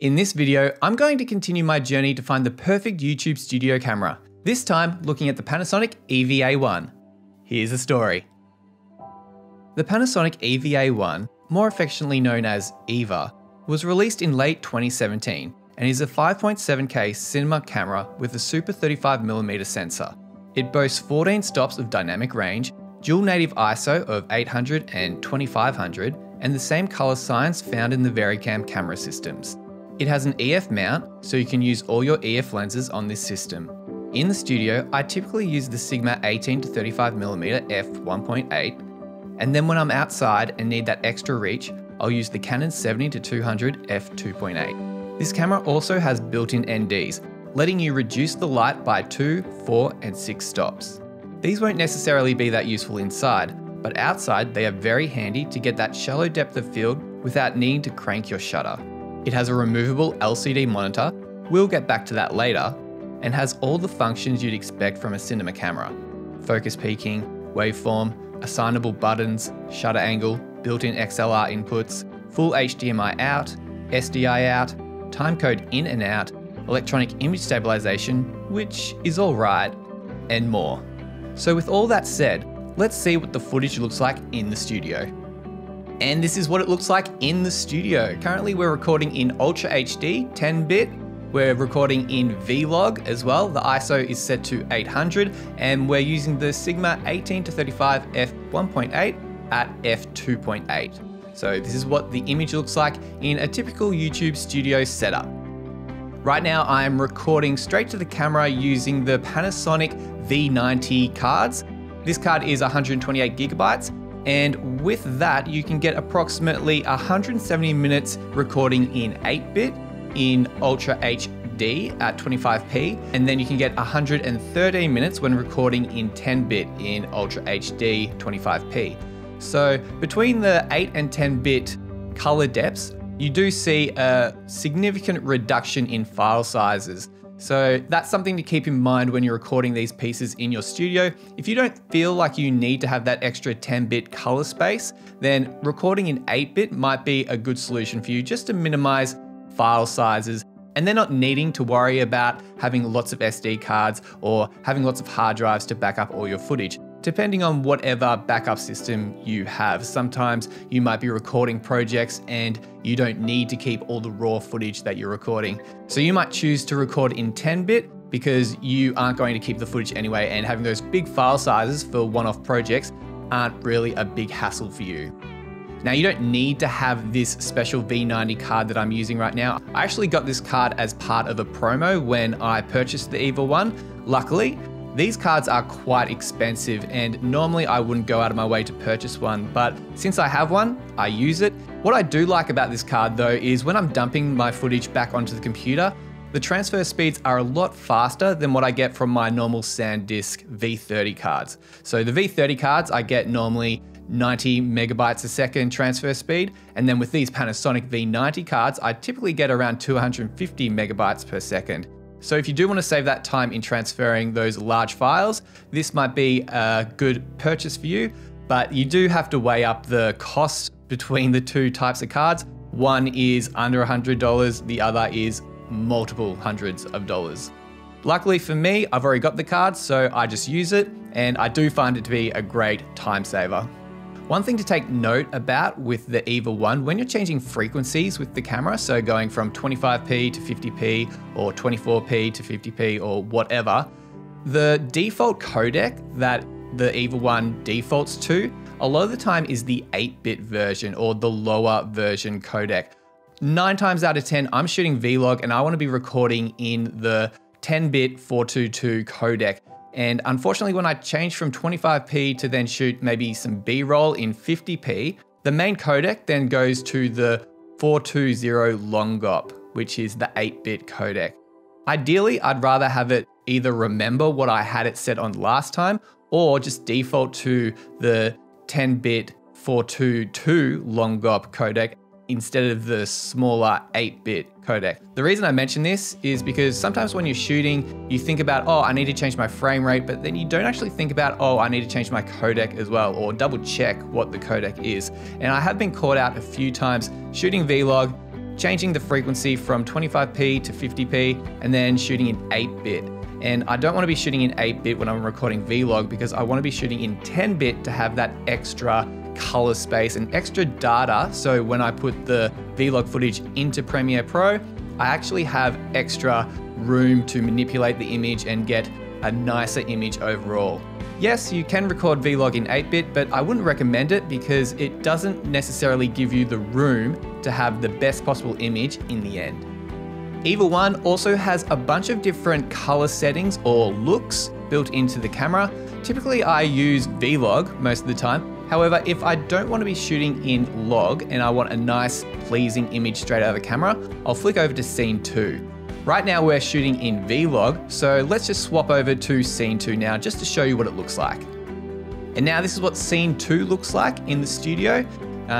In this video, I'm going to continue my journey to find the perfect YouTube studio camera, this time looking at the Panasonic EVA1. Here's the story. The Panasonic EVA1, more affectionately known as EVA, was released in late 2017 and is a 5.7K cinema camera with a Super-35mm sensor. It boasts 14 stops of dynamic range, dual native ISO of 800 and 2500, and the same color science found in the VariCam camera systems. It has an EF mount, so you can use all your EF lenses on this system. In the studio, I typically use the Sigma 18-35mm f1.8, and then when I'm outside and need that extra reach, I'll use the Canon 70-200 f2.8. This camera also has built-in NDs, letting you reduce the light by 2, 4, and 6 stops. These won't necessarily be that useful inside, but outside they are very handy to get that shallow depth of field without needing to crank your shutter. It has a removable LCD monitor, we'll get back to that later, and has all the functions you'd expect from a cinema camera. Focus peaking, waveform, assignable buttons, shutter angle, built-in XLR inputs, full HDMI out, SDI out, timecode in and out, electronic image stabilization, which is all right, and more. So with all that said, let's see what the footage looks like in the studio. And this is what it looks like in the studio. Currently we're recording in Ultra HD, 10-bit. We're recording in V-Log as well. The ISO is set to 800 and we're using the Sigma 18-35mm f1.8 at f2.8. So this is what the image looks like in a typical YouTube studio setup. Right now I am recording straight to the camera using the Panasonic V90 cards. This card is 128 gigabytes. And with that, you can get approximately 170 minutes recording in 8-bit in Ultra HD at 25p. And then you can get 113 minutes when recording in 10-bit in Ultra HD 25p. So between the 8 and 10-bit color depths, you do see a significant reduction in file sizes. So that's something to keep in mind when you're recording these pieces in your studio. If you don't feel like you need to have that extra 10-bit color space, then recording in 8-bit might be a good solution for you just to minimize file sizes and then not needing to worry about having lots of SD cards or having lots of hard drives to back up all your footage, depending on whatever backup system you have. Sometimes you might be recording projects and you don't need to keep all the raw footage that you're recording. So you might choose to record in 10-bit because you aren't going to keep the footage anyway, and having those big file sizes for one-off projects aren't really a big hassle for you. Now you don't need to have this special V90 card that I'm using right now. I actually got this card as part of a promo when I purchased the EVA1, luckily. These cards are quite expensive and normally I wouldn't go out of my way to purchase one, but since I have one, I use it. What I do like about this card though is when I'm dumping my footage back onto the computer, the transfer speeds are a lot faster than what I get from my normal SanDisk V30 cards. So the V30 cards I get normally 90 megabytes a second transfer speed, and then with these Panasonic V90 cards, I typically get around 250 megabytes per second. So if you do want to save that time in transferring those large files, this might be a good purchase for you, but you do have to weigh up the cost between the two types of cards. One is under $100, the other is multiple hundreds of dollars. Luckily for me, I've already got the card, so I just use it, and I do find it to be a great time saver. One thing to take note about with the EVA1, when you're changing frequencies with the camera, so going from 25p to 50p or 24p to 50p or whatever, the default codec that the EVA1 defaults to, a lot of the time is the 8-bit version or the lower version codec. 9 times out of 10, I'm shooting Vlog and I want to be recording in the 10-bit 422 codec. And unfortunately, when I change from 25p to then shoot maybe some B-roll in 50p, the main codec then goes to the 420 Longop, which is the 8-bit codec. Ideally, I'd rather have it either remember what I had it set on last time or just default to the 10-bit 422 Longop codec instead of the smaller 8-bit codec. The reason I mention this is because sometimes when you're shooting, you think about, oh, I need to change my frame rate, but then you don't actually think about, oh, I need to change my codec as well, or double check what the codec is. And I have been caught out a few times shooting Vlog, changing the frequency from 25p to 50p and then shooting in 8-bit. And I don't want to be shooting in 8-bit when I'm recording Vlog because I want to be shooting in 10-bit to have that extra color space and extra data. So when I put the Vlog footage into Premiere Pro, I actually have extra room to manipulate the image and get a nicer image overall. Yes, you can record Vlog in 8-bit, but I wouldn't recommend it because it doesn't necessarily give you the room to have the best possible image in the end. EVA1 also has a bunch of different color settings or looks built into the camera. Typically, I use Vlog most of the time. However, if I don't want to be shooting in log and I want a nice, pleasing image straight out of the camera, I'll flick over to Scene 2. Right now we're shooting in Vlog, so let's just swap over to Scene 2 now just to show you what it looks like. And now this is what Scene 2 looks like in the studio.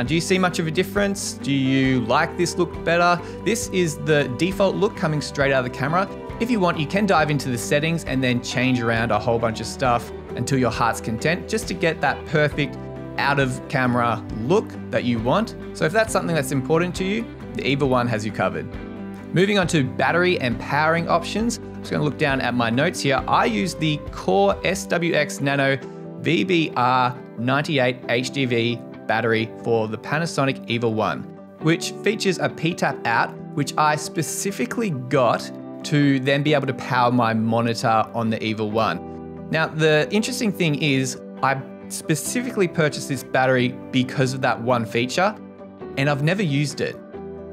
Do you see much of a difference? Do you like this look better? This is the default look coming straight out of the camera. If you want, you can dive into the settings and then change around a whole bunch of stuff until your heart's content just to get that perfect out of camera look that you want. So if that's something that's important to you, the EVA1 has you covered. Moving on to battery and powering options. I'm just gonna look down at my notes here. I use the Core SWX Nano VBR98HDV battery for the Panasonic EVA1, which features a PTAP out, which I specifically got to then be able to power my monitor on the EVA1. Now, the interesting thing is I specifically purchased this battery because of that one feature, and I've never used it.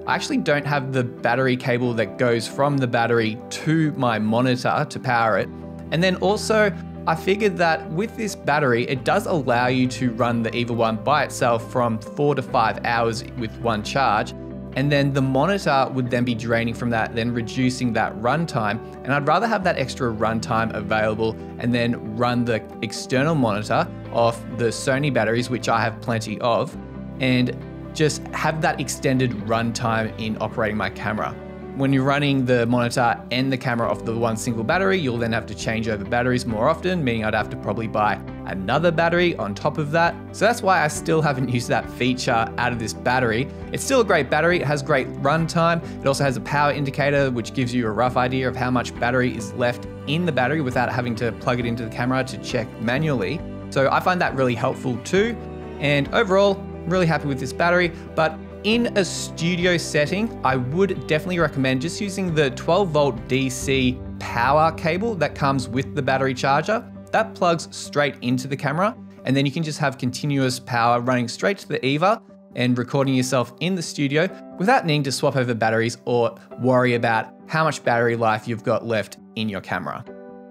I actually don't have the battery cable that goes from the battery to my monitor to power it. And then also, I figured that with this battery, it does allow you to run the EVA1 by itself from 4 to 5 hours with one charge. And then the monitor would then be draining from that, then reducing that runtime. And I'd rather have that extra runtime available and then run the external monitor off the Sony batteries, which I have plenty of, and just have that extended runtime in operating my camera. When you're running the monitor and the camera off the one single battery, you'll then have to change over batteries more often, meaning I'd have to probably buy another battery on top of that. So that's why I still haven't used that feature out of this battery. It's still a great battery, it has great runtime. It also has a power indicator, which gives you a rough idea of how much battery is left in the battery without having to plug it into the camera to check manually. So I find that really helpful too. And overall, I'm really happy with this battery, but in a studio setting, I would definitely recommend just using the 12-volt DC power cable that comes with the battery charger. That plugs straight into the camera, and then you can just have continuous power running straight to the EVA and recording yourself in the studio without needing to swap over batteries or worry about how much battery life you've got left in your camera.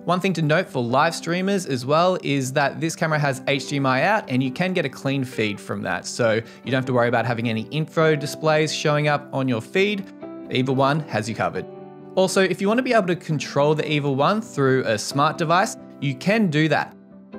One thing to note for live streamers as well is that this camera has HDMI out and you can get a clean feed from that. So you don't have to worry about having any info displays showing up on your feed. EVA1 has you covered. Also, if you want to be able to control the EVA1 through a smart device, you can do that.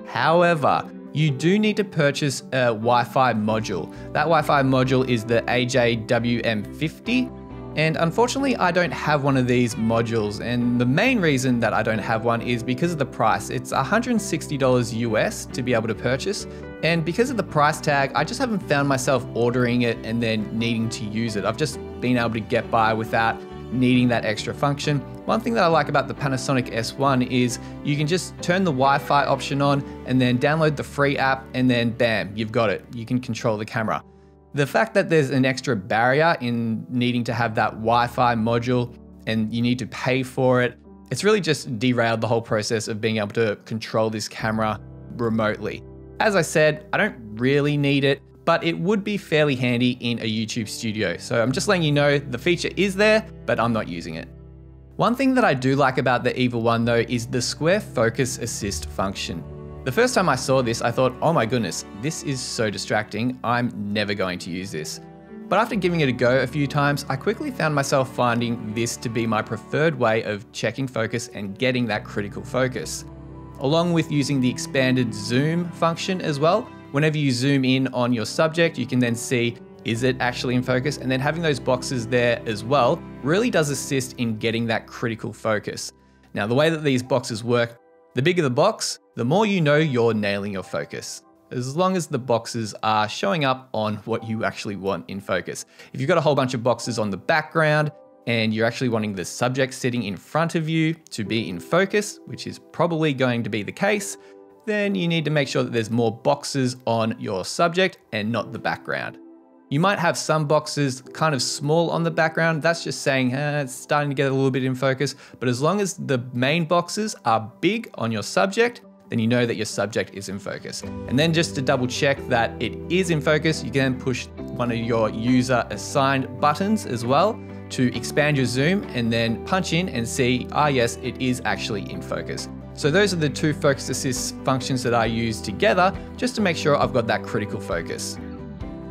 However, you do need to purchase a Wi-Fi module. That Wi-Fi module is the AJWM50. And unfortunately, I don't have one of these modules. And the main reason that I don't have one is because of the price. It's $160 US to be able to purchase. And because of the price tag, I just haven't found myself ordering it and then needing to use it. I've just been able to get by without needing that extra function. One thing that I like about the Panasonic S1 is you can just turn the Wi-Fi option on and then download the free app and then bam, you've got it. You can control the camera. The fact that there's an extra barrier in needing to have that Wi-Fi module and you need to pay for it, it's really just derailed the whole process of being able to control this camera remotely. As I said, I don't really need it, but it would be fairly handy in a YouTube studio. So I'm just letting you know the feature is there, but I'm not using it. One thing that I do like about the EVA1 though is the square focus assist function. The first time I saw this, I thought, oh my goodness, this is so distracting. I'm never going to use this. But after giving it a go a few times, I quickly found myself finding this to be my preferred way of checking focus and getting that critical focus. Along with using the expanded zoom function as well, whenever you zoom in on your subject, you can then see, is it actually in focus? And then having those boxes there as well really does assist in getting that critical focus. Now, the way that these boxes work, the bigger the box, the more you know you're nailing your focus. as long as the boxes are showing up on what you actually want in focus. If you've got a whole bunch of boxes on the background and you're actually wanting the subject sitting in front of you to be in focus, which is probably going to be the case, then you need to make sure that there's more boxes on your subject and not the background. You might have some boxes kind of small on the background. That's just saying, it's starting to get a little bit in focus. But as long as the main boxes are big on your subject, then you know that your subject is in focus. And then just to double check that it is in focus, you can push one of your user assigned buttons as well to expand your zoom and then punch in and see, yes, it is actually in focus. So those are the two focus assist functions that I use together just to make sure I've got that critical focus.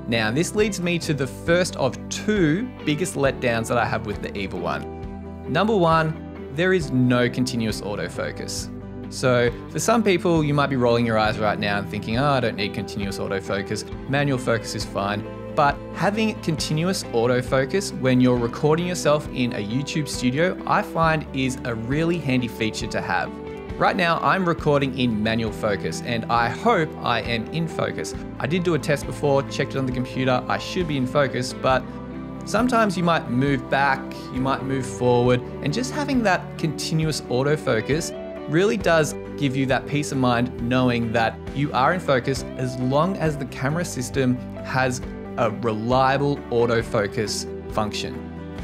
Now, this leads me to the first of two biggest letdowns that I have with the EVA1. Number one, there is no continuous autofocus. So for some people, you might be rolling your eyes right now and thinking, I don't need continuous autofocus, manual focus is fine. But having continuous autofocus when you're recording yourself in a YouTube studio, I find is a really handy feature to have. Right now, I'm recording in manual focus and I hope I am in focus. I did do a test before, checked it on the computer, I should be in focus, but sometimes you might move back, you might move forward, and just having that continuous autofocus really does give you that peace of mind knowing that you are in focus as long as the camera system has a reliable autofocus function.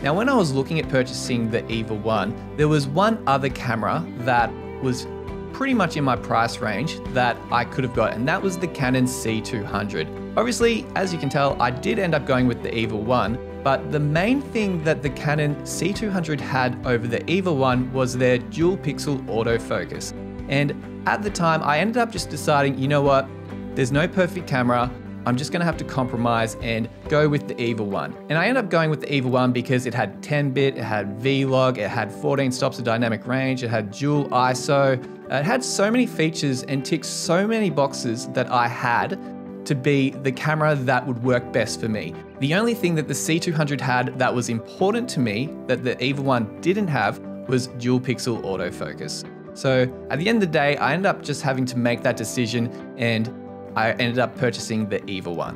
Now, when I was looking at purchasing the EVA1, there was one other camera that was pretty much in my price range that I could have got, and that was the Canon C200. Obviously, as you can tell, I did end up going with the EVA1, but the main thing that the Canon C200 had over the EVA1 was their dual pixel autofocus. And at the time, I ended up just deciding, you know what, there's no perfect camera, I'm just gonna have to compromise and go with the EVA1. And I ended up going with the EVA1 because it had 10-bit, it had V-Log, it had 14 stops of dynamic range, it had dual ISO. It had so many features and ticked so many boxes that I had to be the camera that would work best for me. The only thing that the C200 had that was important to me that the EVA1 didn't have was dual pixel autofocus. So at the end of the day, I ended up just having to make that decision and I ended up purchasing the EVA1.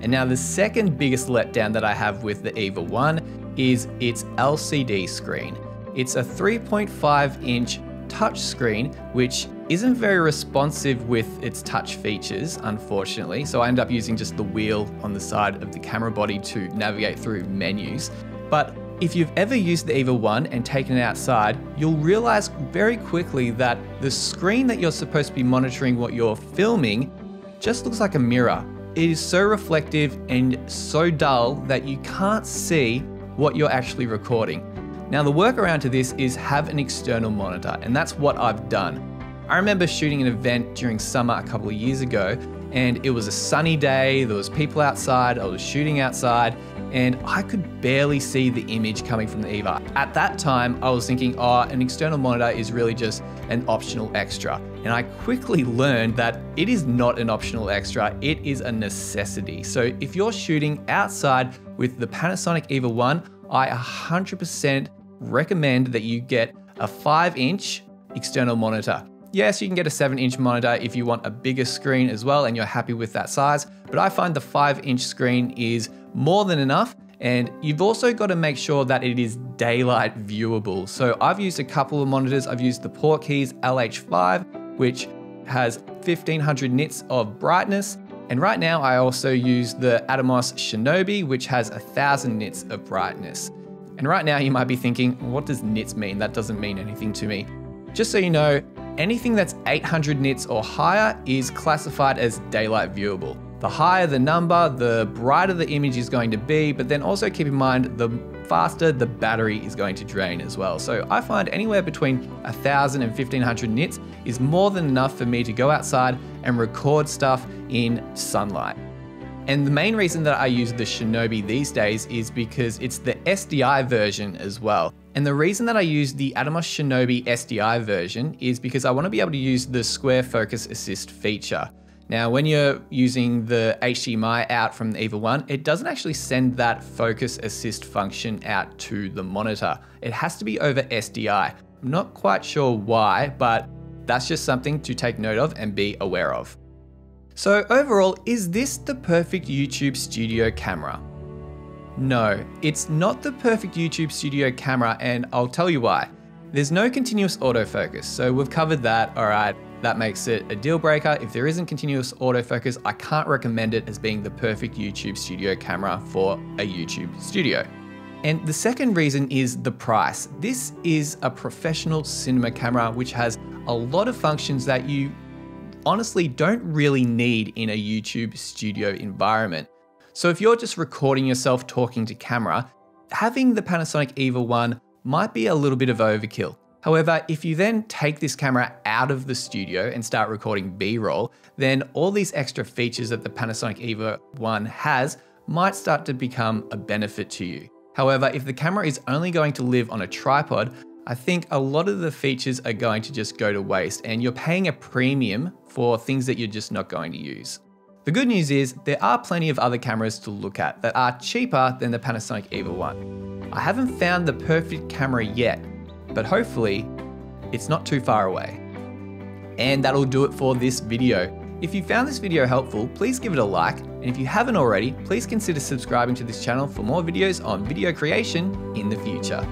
And now the second biggest letdown that I have with the EVA1 is its LCD screen. It's a 3.5-inch touchscreen, which isn't very responsive with its touch features, unfortunately. So I ended up using just the wheel on the side of the camera body to navigate through menus. But if you've ever used the EVA1 and taken it outside, you'll realize very quickly that the screen that you're supposed to be monitoring what you're filming just looks like a mirror. It is so reflective and so dull that you can't see what you're actually recording. Now the workaround to this is have an external monitor, and that's what I've done. I remember shooting an event during summer a couple of years ago, and it was a sunny day, there was people outside, I was shooting outside, and I could barely see the image coming from the EVA. At that time, I was thinking, an external monitor is really just an optional extra. And I quickly learned that it is not an optional extra, it is a necessity. So if you're shooting outside with the Panasonic EVA1, I 100% recommend that you get a 5-inch external monitor. Yes, you can get a 7-inch monitor if you want a bigger screen as well and you're happy with that size, but I find the 5-inch screen is more than enough, and you've also got to make sure that it is daylight viewable. So I've used a couple of monitors. I've used the Port Keys LH5, which has 1500 nits of brightness, and right now I also use the Atomos Shinobi, which has 1000 nits of brightness. And right now you might be thinking, what does nits mean? That doesn't mean anything to me. Just so you know, anything that's 800 nits or higher is classified as daylight viewable. The higher the number, the brighter the image is going to be, but then also keep in mind, the faster the battery is going to drain as well. So I find anywhere between 1000 and 1500 nits is more than enough for me to go outside and record stuff in sunlight. And the main reason that I use the Shinobi these days is because it's the SDI version as well. And the reason that I use the Atomos Shinobi SDI version is because I want to be able to use the square focus assist feature. Now, when you're using the HDMI out from the EVA1, it doesn't actually send that focus assist function out to the monitor. It has to be over SDI. I'm not quite sure why, but that's just something to take note of and be aware of. So overall, is this the perfect YouTube studio camera? No, it's not the perfect YouTube studio camera, and I'll tell you why. There's no continuous autofocus, so we've covered that, all right. That makes it a deal breaker. If there isn't continuous autofocus, I can't recommend it as being the perfect YouTube studio camera for a YouTube studio. And the second reason is the price. This is a professional cinema camera, which has a lot of functions that you honestly don't really need in a YouTube studio environment. So if you're just recording yourself talking to camera, having the Panasonic EVA1 might be a little bit of overkill. However, if you then take this camera out of the studio and start recording B-roll, then all these extra features that the Panasonic EVA1 has might start to become a benefit to you. However, if the camera is only going to live on a tripod, I think a lot of the features are going to just go to waste, and you're paying a premium for things that you're just not going to use. The good news is there are plenty of other cameras to look at that are cheaper than the Panasonic EVA1. I haven't found the perfect camera yet, but hopefully it's not too far away. And that'll do it for this video. If you found this video helpful, please give it a like. And if you haven't already, please consider subscribing to this channel for more videos on video creation in the future.